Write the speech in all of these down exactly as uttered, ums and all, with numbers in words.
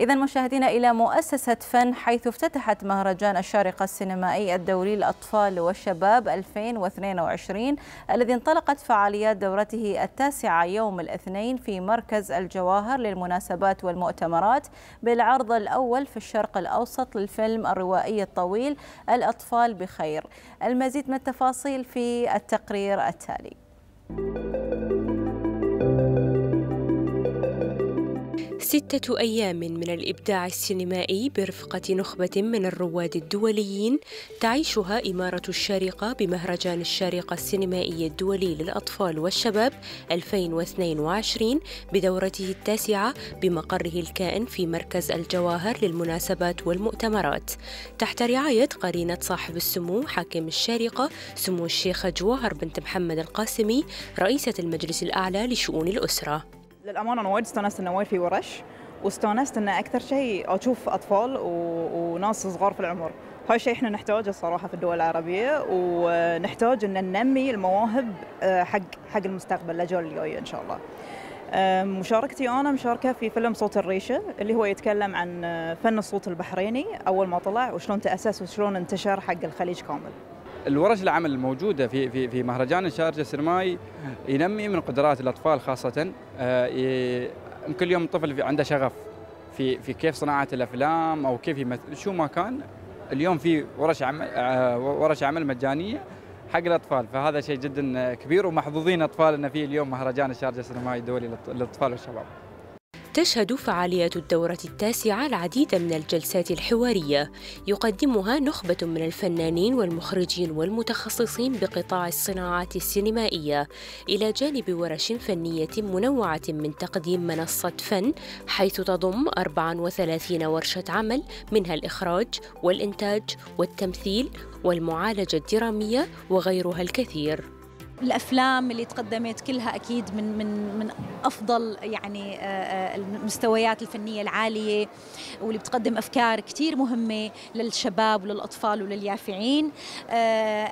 إذا مشاهدينا إلى مؤسسة فن، حيث افتتحت مهرجان الشارقة السينمائي الدولي للأطفال والشباب ألفين واثنين وعشرين الذي انطلقت فعاليات دورته التاسعة يوم الاثنين في مركز الجواهر للمناسبات والمؤتمرات بالعرض الأول في الشرق الأوسط للفيلم الروائي الطويل الأطفال بخير. المزيد من التفاصيل في التقرير التالي. ستة أيام من الإبداع السينمائي برفقة نخبة من الرواد الدوليين تعيشها إمارة الشارقة بمهرجان الشارقة السينمائي الدولي للأطفال والشباب ألفين واثنين وعشرين بدورته التاسعة بمقره الكائن في مركز الجواهر للمناسبات والمؤتمرات، تحت رعاية قرينة صاحب السمو حاكم الشارقة سمو الشيخة جواهر بنت محمد القاسمي رئيسة المجلس الأعلى لشؤون الأسرة. للأمانة أنا وايد استانست إنه وايد في ورش، واستانست إنه أكثر شيء أشوف أطفال و... وناس صغار في العمر. هاي الشيء إحنا نحتاجه الصراحة في الدول العربية، ونحتاج إن ننمي المواهب حق حق المستقبل الأجيال الجاية إن شاء الله. مشاركتي أنا مشاركة في فيلم صوت الريشه اللي هو يتكلم عن فن الصوت البحريني أول ما طلع وشلون تأسس وشلون انتشر حق الخليج كامل. الورش العمل الموجودة في في في مهرجان الشارقة السينمائي ينمي من قدرات الأطفال خاصة. كل يوم طفل عنده شغف في في كيف صناعة الأفلام أو كيف يمثل شو ما كان. اليوم في ورش عمل ورش عمل مجانية حق الأطفال، فهذا شيء جدا كبير ومحظوظين أطفال أن في اليوم مهرجان الشارقة السينمائي الدولي للأطفال والشباب. تشهد فعاليات الدورة التاسعة العديد من الجلسات الحوارية يقدمها نخبة من الفنانين والمخرجين والمتخصصين بقطاع الصناعات السينمائية، إلى جانب ورش فنية منوعة من تقديم منصة فن، حيث تضم أربع وثلاثين ورشة عمل منها الإخراج والإنتاج والتمثيل والمعالجة الدرامية وغيرها الكثير. الأفلام اللي تقدمت كلها أكيد من من من أفضل يعني المستويات الفنية العالية، واللي بتقدم أفكار كتير مهمة للشباب وللأطفال ولليافعين.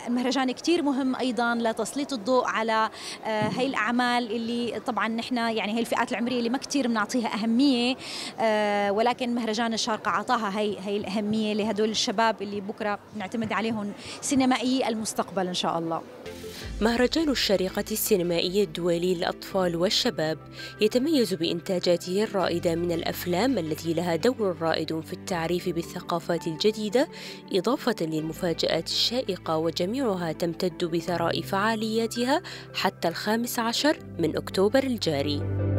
المهرجان كتير مهم أيضا لتسليط الضوء على هاي الأعمال اللي طبعا نحن يعني هاي الفئات العمرية اللي ما كتير بنعطيها أهمية، ولكن مهرجان الشارقة عطاها هاي هاي الأهمية لهدول الشباب اللي بكرة نعتمد عليهم سينمائي المستقبل إن شاء الله. مهرجان الشارقة السينمائي الدولي للأطفال والشباب يتميز بإنتاجاته الرائدة من الأفلام التي لها دور رائد في التعريف بالثقافات الجديدة، إضافة للمفاجآت الشائقة، وجميعها تمتد بثراء فعالياتها حتى الخامس عشر من أكتوبر الجاري.